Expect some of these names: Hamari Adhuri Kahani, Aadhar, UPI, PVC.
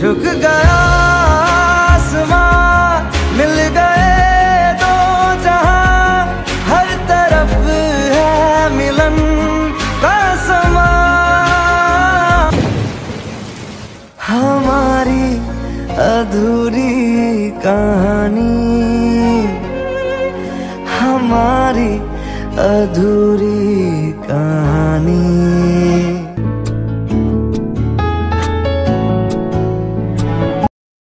झुक गया आसमां, मिल गए दो जहां, हर तरफ है मिलन का समा। हमारी अधूरी कहानी, हमारी अधूरी कहानी।